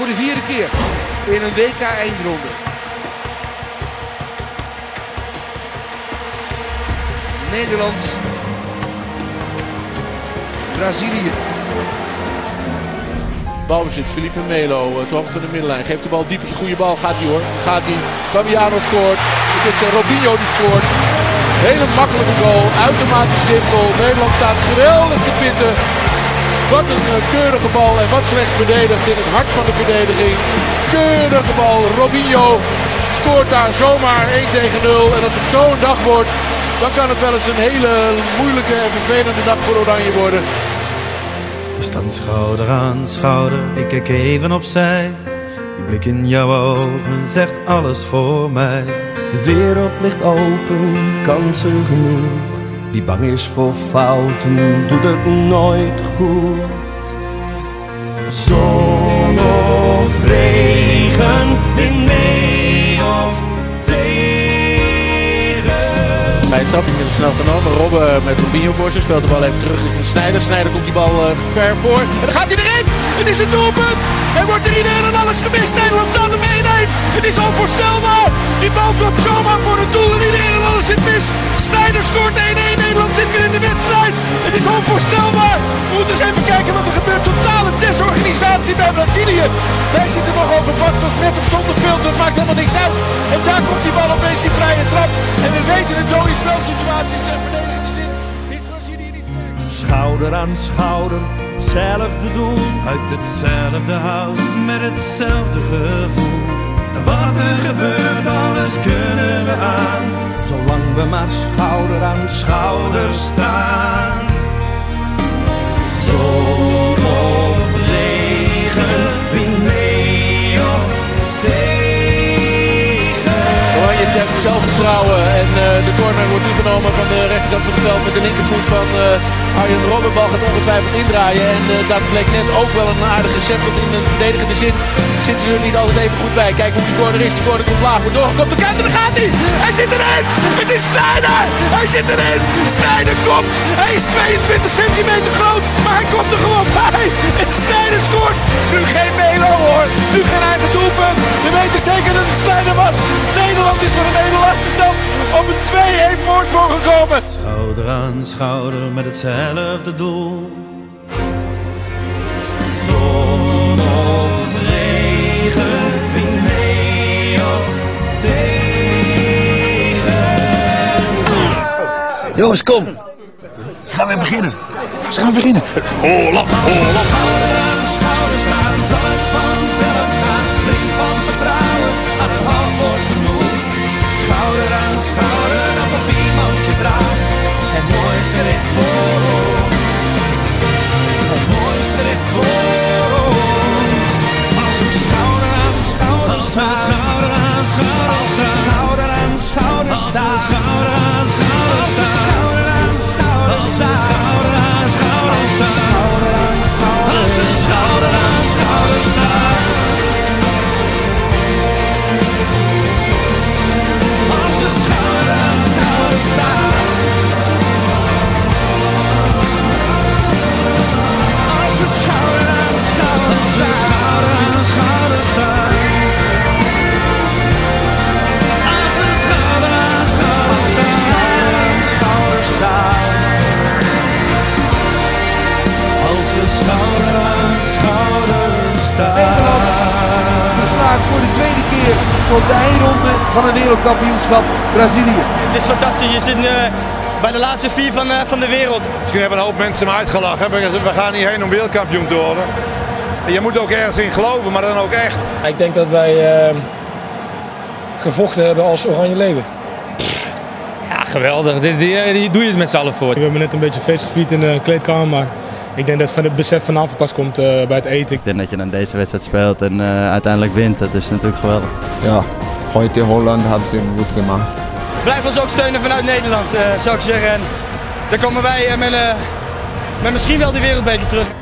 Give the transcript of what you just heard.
voor de vierde keer in een WK-eindronde. Nederland, Brazilië. Balbezit, Felipe Melo, ter hoogte van de middenlijn. Geeft de bal diep, is een goede bal. Gaat hij hoor, gaat hij. Fabiano scoort. Het is Robinho die scoort. Hele makkelijke goal, uitermate simpel. Nederland staat geweldig te pitten. Wat een keurige bal en wat slecht verdedigd in het hart van de verdediging. Keurige bal, Robinho scoort daar zomaar 1-0. En als het zo'n dag wordt, dan kan het wel eens een hele moeilijke en vervelende dag voor Oranje worden. We staan schouder aan schouder, ik kijk even opzij. Die blik in jouw ogen zegt alles voor mij. De wereld ligt open, kansen genoeg. Wie bang is voor fouten, doet het nooit goed. Zon of regen, wind mee of tegen. Bij het trap inmiddels snel genomen. Robben met Robinho voor zich, speelt de bal even terug richting Sneijder. Sneijder komt die bal ver voor. En dan gaat hij erin! Het is het doelpunt! Er wordt er iedereen en alles gemist. Nederland staat hem 1-1. Het is onvoorstelbaar! Die bal komt zomaar voor het doel en iedereen en alles zit mis. Sneijder scoort 1-1. Nederland zit weer in de wedstrijd. Het is onvoorstelbaar. We moeten eens even kijken wat er gebeurt. Totale desorganisatie bij Brazilië. Wij zitten nog over Bastos met of zonder filter. Het maakt helemaal niks uit. En daar komt die bal opeens die vrije trap. En we weten een dode spelsituatie zijn verdedigende zin. Is Brazilië niet ver? Schouder aan schouder. Hetzelfde doel. Uit hetzelfde hout. Met hetzelfde gevoel. Wat er gebeurt, alles kunnen we aan. Zolang we maar schouder aan schouder staan. Zon of regen, wind mee of tegen. Oranje trekt zelfvertrouwen en de corner wordt toegenomen van de rechterkant van het veld met de linkervoet van Arjen Robben. Bal gaat ongetwijfeld indraaien en dat bleek net ook wel een aardige set, want in een verdedigende zin zitten ze er niet altijd even goed bij. Kijk hoe die corner is. Die corner komt laag, wordt doorgekomen. De kant en dan gaat hij. Hij zit erin. Het is Sneijder. Hij zit erin. Sneijder komt. Hij is 22 centimeter groot, maar hij komt er gewoon bij. En Sneijder scoort. Nu geen Melo hoor. Nu geen eigen doelpunt. We weten zeker dat het Sneijder was. Nederland is van een achterstand op een 2-1 voorsprong gekomen. Schouder aan schouder met hetzelfde doel. Zon of regen, wind mee of tegen. Jongens, kom. Ze gaan weer beginnen. Ze gaan weer beginnen. Holland, Holland. Schouder aan schouder staan, zal het vanzelf gaan. Blik van vertrouwen, aan een half woord genoeg. Schouder aan schouder, alsof iemand je draagt. Het mooiste recht voor ons. Het mooiste recht voor ons. Als een schouder aan schouder staat. Als een schouder aan schouder staat. Als een schouder aan schouder staat. Als een schouder aan schouder staat. Als een schouder aan schouder staat. Schouder aan schouder staan. Nederland beslaat voor de tweede keer op de eindronde van een wereldkampioenschap Brazilië. Het is fantastisch, je zit bij de laatste vier van de wereld. Misschien hebben een hoop mensen me uitgelachen. We gaan hierheen om wereldkampioen te worden. Je moet ook ergens in geloven, maar dan ook echt. Ik denk dat wij gevochten hebben als Oranje Leeuwen. Ja, geweldig. Hier doe je het met z'n allen voor. We hebben net een beetje feest gevierd in de kleedkamer, maar ik denk dat het besef vanavond pas komt bij het eten. Ik denk dat je dan deze wedstrijd speelt en uiteindelijk wint. Dat is natuurlijk geweldig. Ja, gewoon in Holland hebben ze hem goed gemaakt. Blijf ons ook steunen vanuit Nederland, zou ik zeggen. En dan komen wij met misschien wel de wereldbeker terug.